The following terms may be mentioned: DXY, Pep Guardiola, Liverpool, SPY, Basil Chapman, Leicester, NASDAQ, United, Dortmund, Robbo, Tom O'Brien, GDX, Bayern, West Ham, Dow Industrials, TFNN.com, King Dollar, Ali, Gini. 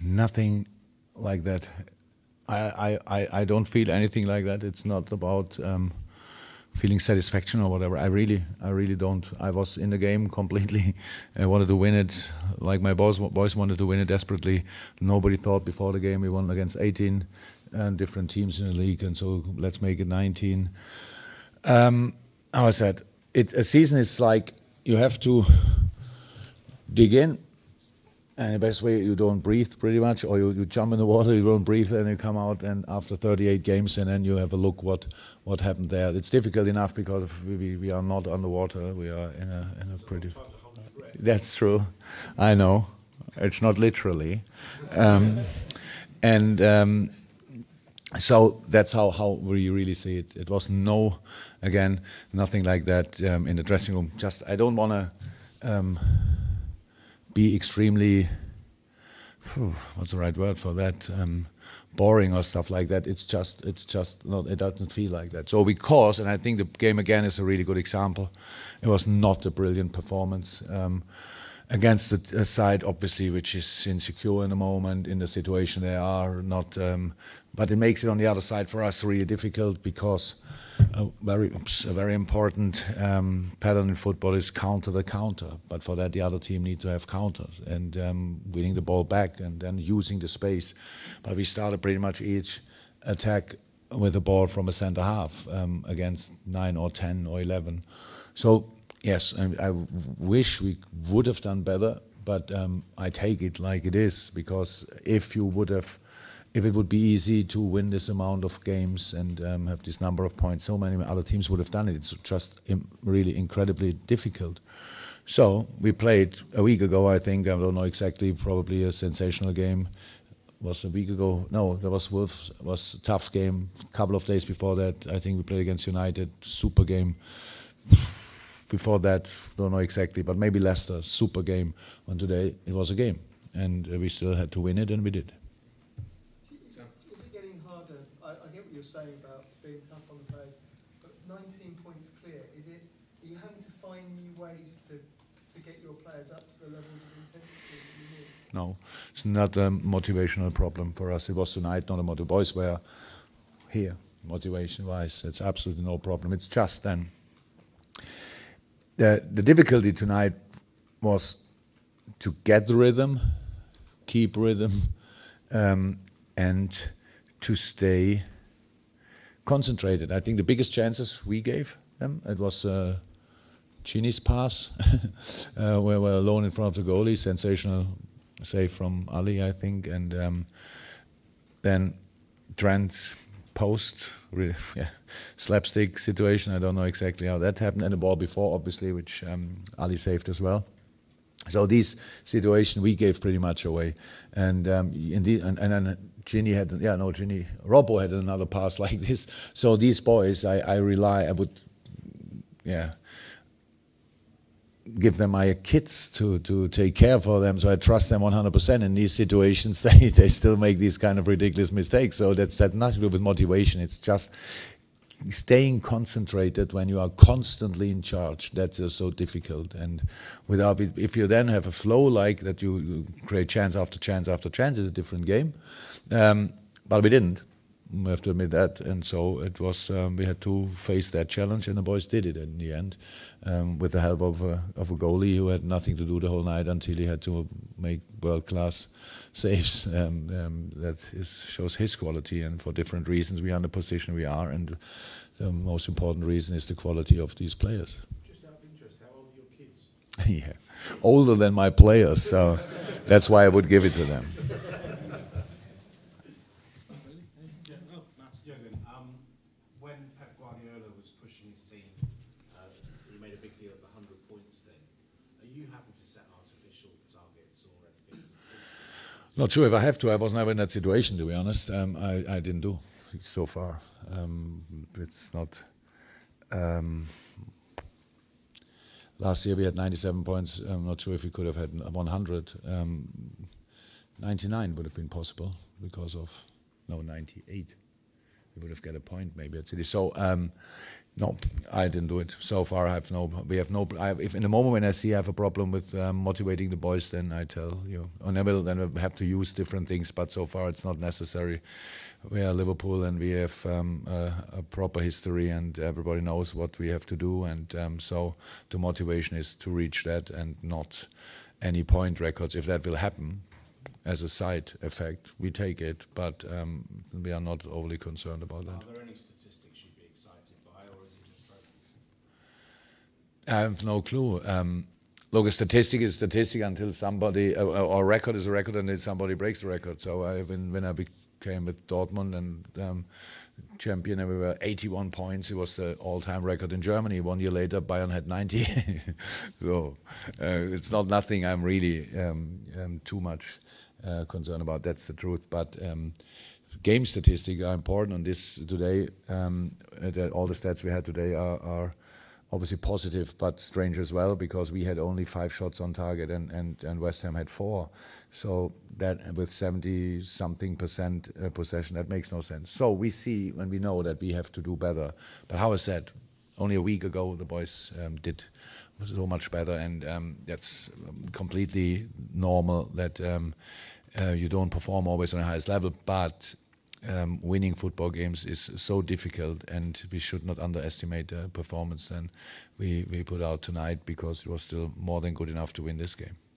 Nothing like that. I don't feel anything like that. It's not about feeling satisfaction or whatever. I really don't. I was in the game completely. I wanted to win it, like my boys wanted to win it desperately. Nobody thought before the game we won against 18 different teams in the league, and so let's make it 19. I said, a season is like you have to dig in. And the best way, you don't breathe pretty much, or you jump in the water, you don't breathe, and you come out, and after 38 games, and then you have a look what happened there. It's difficult enough because we are not underwater. We are in a pretty. That's true, I know. It's not literally, so that's how we really see it. It was nothing like that in the dressing room. Just I don't want to. Be extremely, what's the right word for that, boring or stuff like that. It's just not, it doesn't feel like that. So because, and I think the game again is a really good example, it was not a brilliant performance against a side, obviously, which is insecure in the moment, in the situation they are, not, but it makes it on the other side for us really difficult because a very important pattern in football is counter. But for that, the other team need to have counters and winning the ball back and then using the space. But we started pretty much each attack with the ball from a centre half against 9 or 10 or 11. So yes, I wish we would have done better, but I take it like it is, because if it would be easy to win this amount of games and have this number of points, so many other teams would have done it. It's just really incredibly difficult. So we played a week ago, I think, I don't know exactly, probably a sensational game. Was a week ago? No, there was Wolves. It was a tough game. A couple of days before that, I think we played against United, super game. Before that, don't know exactly, but maybe Leicester, super game. And today it was a game, and we still had to win it, and we did. You're saying about being tough on the players, but 19 points clear, are you having to find new ways to get your players up to the levels of intensity that you need? No, it's not a motivational problem for us. It was tonight, not a motivation. Boys were here, motivation-wise. It's absolutely no problem. It's just then. The difficulty tonight was to get the rhythm, keep rhythm, and to stay concentrated. I think the biggest chances we gave them, it was Gini's pass, where we're alone in front of the goalie, sensational save from Ali, I think, and then Trent's post, really, yeah, slapstick situation, I don't know exactly how that happened, and the ball before, obviously, which Ali saved as well. So these situation we gave pretty much away, and Gini had, Robbo had another pass like this. So these boys, I would give them my kids to take care for them. So I trust them 100%. In these situations, they still make these kind of ridiculous mistakes. So that's had nothing to do with motivation. It's just staying concentrated when you are constantly in charge. That's so difficult. And without it, if you then have a flow like that, you create chance after chance after chance. It's a different game. But we didn't. We have to admit that. And so it was. We had to face that challenge, and the boys did it in the end, with the help of a goalie who had nothing to do the whole night until he had to make world-class saves. That shows his quality. And for different reasons, we are in the position we are. And the most important reason is the quality of these players. Just out of interest, how old are your kids? Yeah, older than my players. So that's why I would give it to them. When Pep Guardiola was pushing his team, he made a big deal of 100 points then. Are you having to set artificial targets or anything? Not sure if I have to. I was never in that situation, to be honest. I didn't do it so far. It's not... last year we had 97 points. I'm not sure if we could have had 100. 99 would have been possible because of... No, 98. he would have got a point maybe at City. So no, I didn't do it. So far, I have no. We have no. If in the moment when I see I have a problem with motivating the boys, then I tell you. And I will then have to use different things. But so far, it's not necessary. We are Liverpool, and we have a proper history, and everybody knows what we have to do. And so the motivation is to reach that, and not any point records. If that will happen, as a side effect, we take it. But we are not overly concerned about that. Are there any statistics you'd be excited by, or is it just practice? I have no clue. Look, a statistic is a statistic until somebody, or record is a record until somebody breaks the record. So when I became with Dortmund and champion, and we were 81 points. It was the all-time record in Germany. 1 year later, Bayern had 90. So it's not nothing I'm really too much concerned about. That's the truth. But game statistics are important on this today. All the stats we had today are obviously positive, but strange as well, because we had only 5 shots on target and West Ham had 4. So that with 70-something% possession, that makes no sense. So we see and we know that we have to do better. But how is that? Only a week ago the boys did so much better, and that's completely normal that you don't perform always on the highest level, but winning football games is so difficult, and we should not underestimate the performance than we put out tonight, because it was still more than good enough to win this game.